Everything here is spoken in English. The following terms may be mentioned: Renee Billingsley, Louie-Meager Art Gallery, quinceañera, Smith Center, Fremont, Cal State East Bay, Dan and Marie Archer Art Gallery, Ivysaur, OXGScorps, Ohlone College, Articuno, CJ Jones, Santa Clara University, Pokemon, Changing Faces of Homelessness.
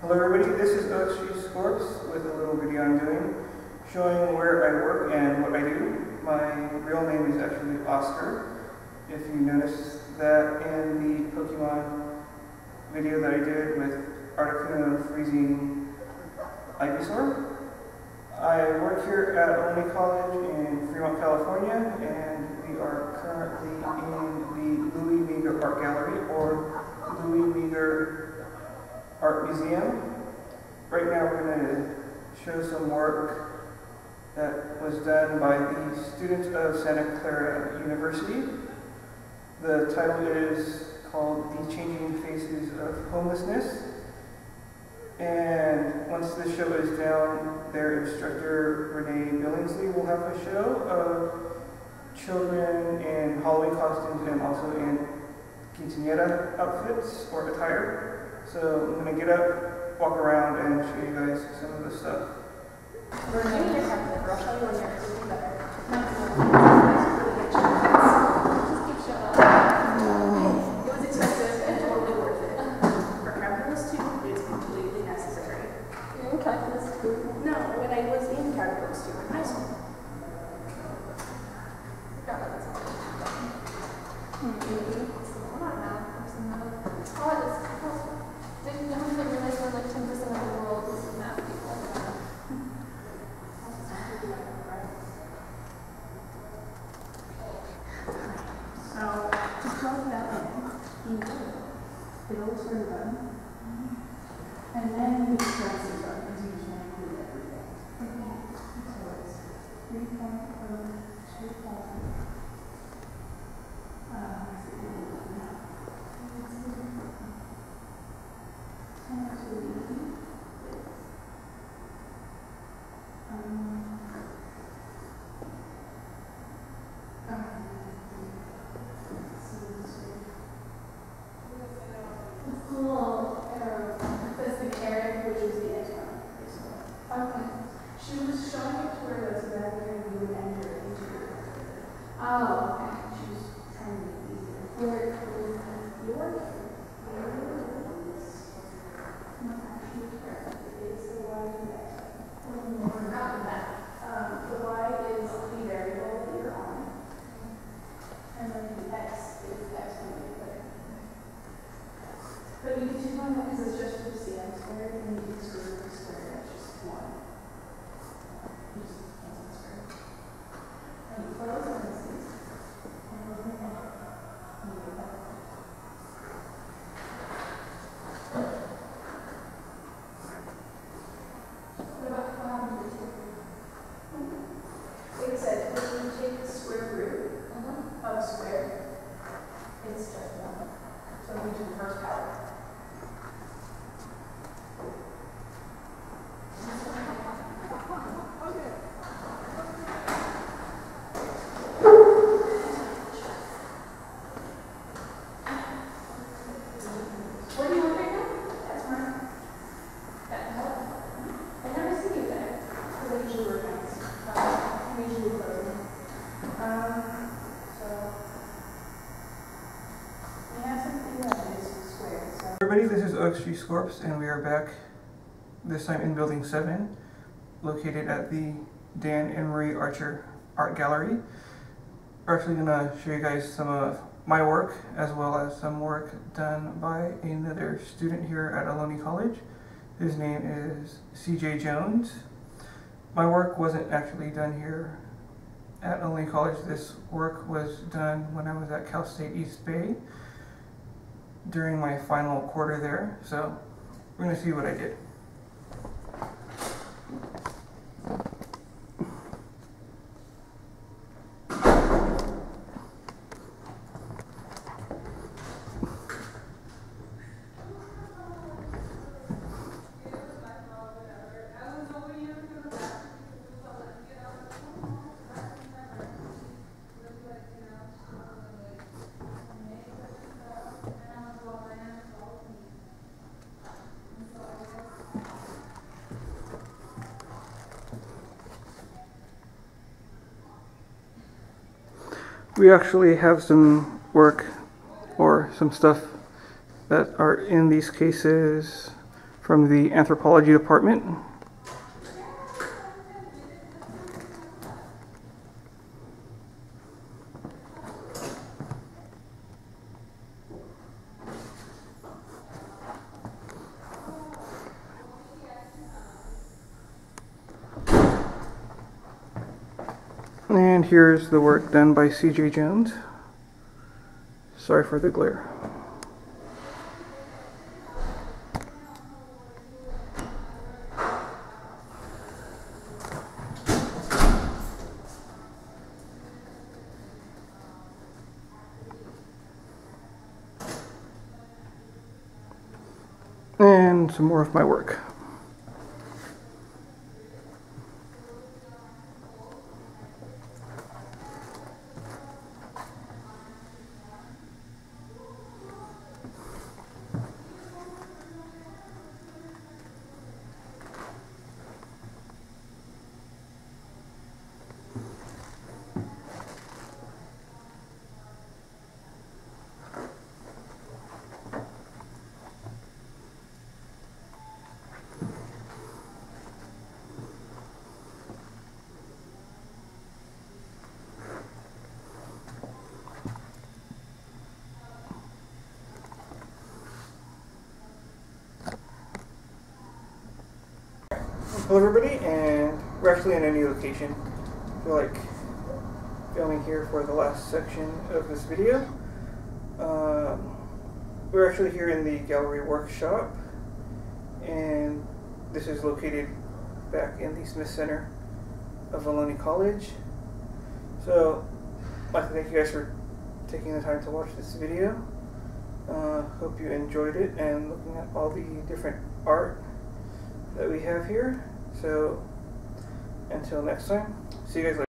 Hello everybody, this is OXGScorps with a little video I'm doing showing where I work and what I do. My real name is actually Oscar. If you notice that in the Pokemon video that I did with Articuno freezing Ivysaur. I work here at Ohlone College in Fremont, California, and we are currently in the Louie-Meager Art Gallery or Louie-Meager Art Museum. Right now we're going to show some work that was done by the students of Santa Clara University. The title is called The Changing Faces of Homelessness. And once the show is down, their instructor Renee Billingsley will have a show of children in Halloween costumes and also in quinceañera outfits or attire. So I'm going to get up, walk around, and show you guys some of the stuff. We're going to I'll show you when you're feeling better. Just keep showing up. It was expensive and totally worth it. For calculus 2, it's completely necessary. You're in calculus 2? No, when I was in calculus 2 in high school. And then the expenses are usually include everything. So it's OXGScorps, and we are back this time in Building 7, located at the Dan and Marie Archer Art Gallery. We're actually going to show you guys some of my work as well as some work done by another student here at Ohlone College. His name is CJ Jones. My work wasn't actually done here at Ohlone College. This work was done when I was at Cal State East Bay during my final quarter there, so we're going to see what I did. We actually have some work or some stuff that are in these cases from the anthropology department. And here's the work done by C.J. Jones. Sorry for the glare. And some more of my work. Hello everybody, and we're actually in a new location. I feel like filming here for the last section of this video. We're actually here in the gallery workshop, and this is located back in the Smith Center of Ohlone College. So I'd like to thank you guys for taking the time to watch this video. Hope you enjoyed it and looking at all the different art that we have here. So, until next time, see you guys later.